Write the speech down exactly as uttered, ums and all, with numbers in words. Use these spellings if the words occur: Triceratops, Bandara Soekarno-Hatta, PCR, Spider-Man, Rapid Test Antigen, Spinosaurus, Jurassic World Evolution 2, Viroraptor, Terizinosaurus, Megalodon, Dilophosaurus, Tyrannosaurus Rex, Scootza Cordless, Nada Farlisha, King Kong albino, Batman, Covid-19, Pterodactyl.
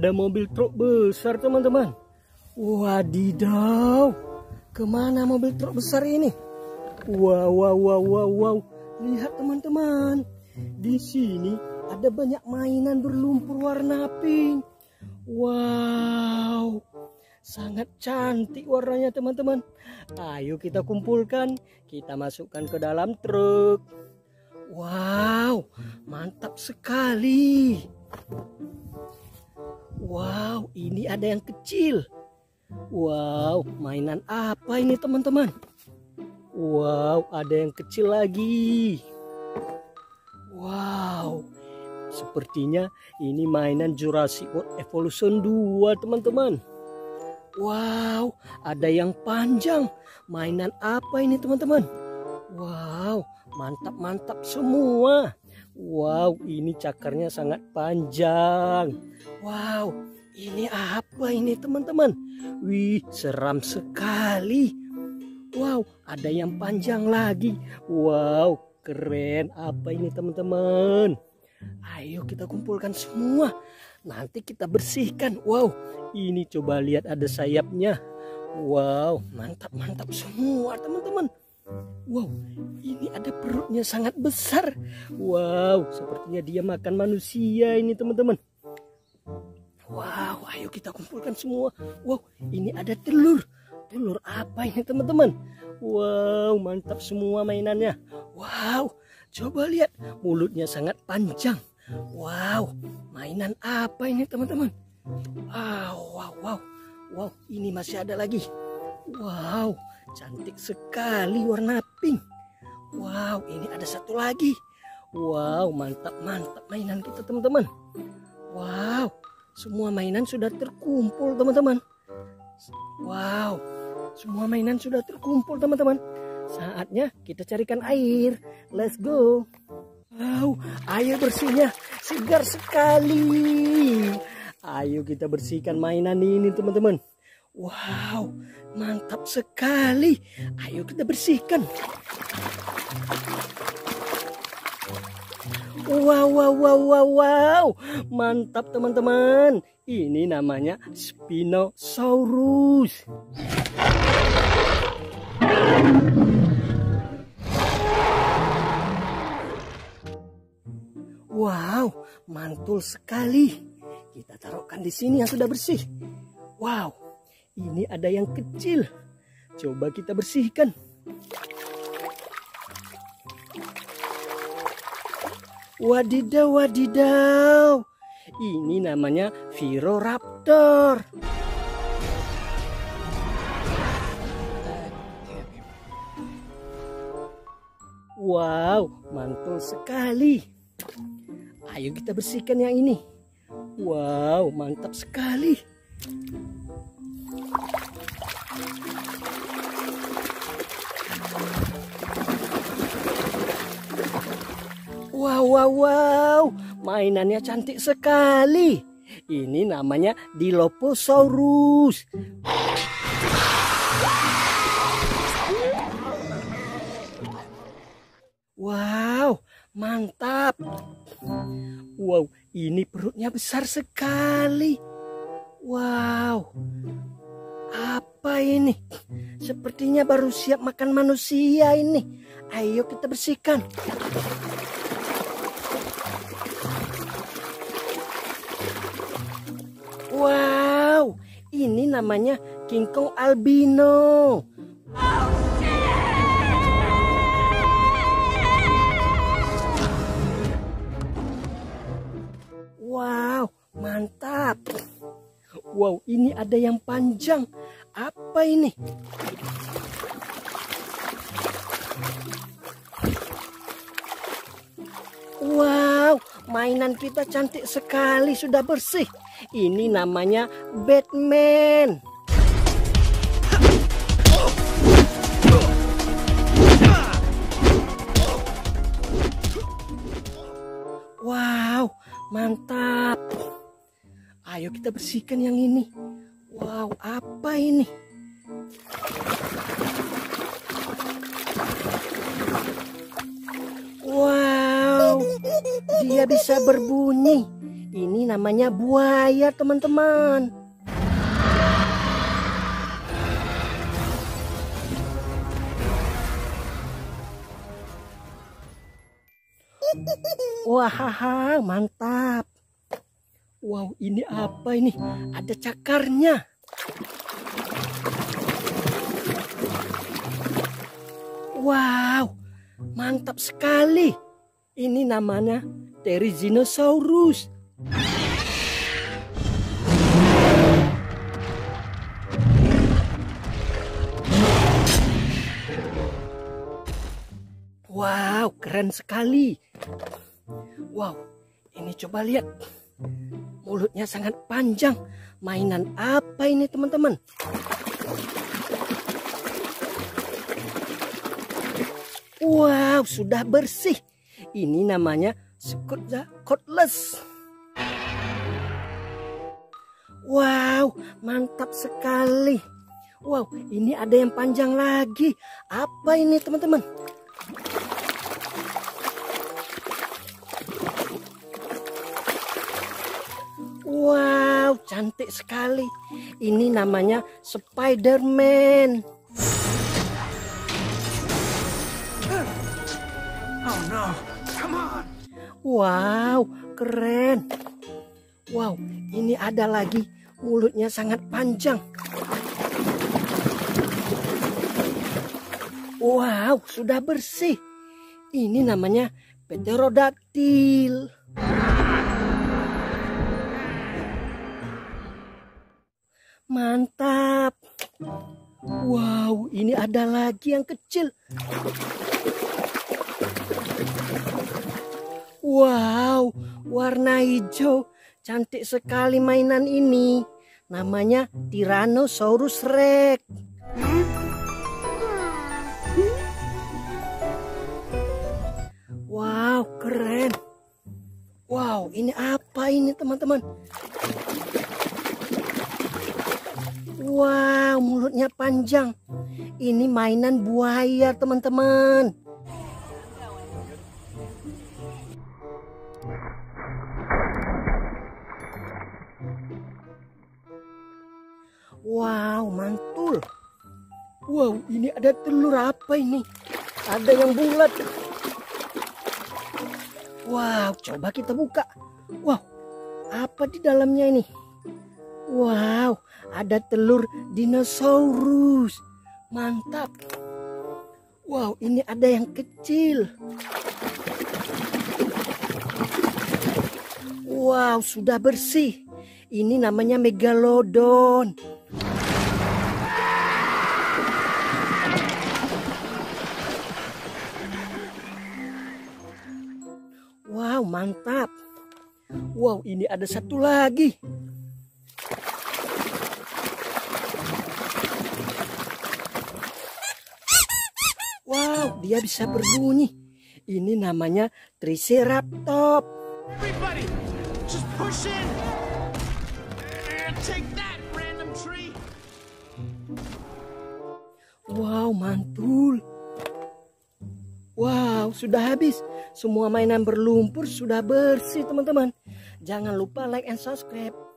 ada mobil truk besar, teman-teman. Wadidaw, kemana mobil truk besar ini? Wow, wow, wow, wow, wow. Lihat, teman-teman, di sini ada banyak mainan berlumpur warna pink. Wow, sangat cantik warnanya, teman-teman. Ayo kita kumpulkan, kita masukkan ke dalam truk. Wow, mantap sekali. Wow, ini ada yang kecil. Wow, mainan apa ini, teman-teman? Wow, ada yang kecil lagi. Wow, sepertinya ini mainan Jurassic World Evolution dua, teman-teman. Wow, ada yang panjang. Mainan apa ini, teman-teman? Wow, mantap-mantap semua. Wow, ini cakarnya sangat panjang. Wow, ini apa ini, teman-teman? Wih, seram sekali. Wow, ada yang panjang lagi. Wow, keren. Apa ini, teman-teman? Ayo kita kumpulkan semua. Nanti kita bersihkan. Wow, ini coba lihat ada sayapnya. Wow, mantap-mantap semua, teman-teman. Wow, ini ada perutnya sangat besar. Wow, sepertinya dia makan manusia ini, teman-teman. Wow, ayo kita kumpulkan semua. Wow, ini ada telur. Telur apa ini, teman-teman? Wow, mantap semua mainannya. Wow, coba lihat, mulutnya sangat panjang. Wow, mainan apa ini, teman-teman? Wow, wow, wow, wow, ini masih ada lagi. Wow, cantik sekali warna pink. Wow, ini ada satu lagi. Wow, mantap-mantap mainan kita, teman-teman. Wow, semua mainan sudah terkumpul, teman-teman. Wow, semua mainan sudah terkumpul, teman-teman. Saatnya kita carikan air. Let's go. Wow, air bersihnya segar sekali. Ayo kita bersihkan mainan ini, teman-teman. Wow, mantap sekali. Ayo kita bersihkan. Wow, wow, wow, wow, wow. Mantap, teman-teman. Ini namanya Spinosaurus. Wow, mantul sekali. Kita taruhkan di sini yang sudah bersih. Wow, ini ada yang kecil. Coba kita bersihkan. Wadidaw, wadidaw. Ini namanya Viroraptor. Wow, mantul sekali. Ayo kita bersihkan yang ini. Wow, mantap sekali. Wow, wow, wow, mainannya cantik sekali. Ini namanya Dilophosaurus. Wow, mantap. Wow, ini perutnya besar sekali. Wow, apa ini? Sepertinya baru siap makan manusia ini. Ayo kita bersihkan. Wow, ini namanya King Kong albino. Oh, wow, mantap. Wow, ini ada yang panjang. Apa ini? Wow, mainan kita cantik sekali, sudah bersih. Ini namanya Batman. Wow, mantap. Ayo kita bersihkan yang ini. Wow, apa ini? Wow, dia bisa berbunyi. Ini namanya buaya, teman-teman. Wahaha, mantap. Wow, ini apa ini? Ada cakarnya. Wow, mantap sekali. Ini namanya Terizinosaurus. Wow, keren sekali. Wow, ini coba lihat. Mulutnya sangat panjang. Mainan apa ini, teman-teman? Wow, sudah bersih. Ini namanya Scootza Cordless. Wow, mantap sekali. Wow, ini ada yang panjang lagi. Apa ini, teman-teman? Wow, cantik sekali. Ini namanya Spider-Man. Oh no, come on. Wow, keren. Wow, ini ada lagi. Mulutnya sangat panjang. Wow, sudah bersih. Ini namanya Pterodactyl. Mantap. Wow, ini ada lagi yang kecil. Wow, warna hijau. Cantik sekali mainan ini. Namanya Tyrannosaurus Rex. Wow, keren. Wow, ini apa ini, teman-teman? Wow, mulutnya panjang. Ini mainan buaya, teman-teman. Wow, mantul. Wow, ini ada telur apa ini? Ada yang bulat. Wow, coba kita buka. Wow, apa di dalamnya ini? Wow, ada telur dinosaurus. Mantap. Wow, ini ada yang kecil. Wow, sudah bersih. Ini namanya Megalodon. Wow, mantap. Wow, ini ada satu lagi. Wow, dia bisa berbunyi. Ini namanya Triceratops. Everybody, just push in. And take that random tree. Wow, mantul. Wow, sudah habis. Semua mainan berlumpur sudah bersih, teman-teman. Jangan lupa like and subscribe.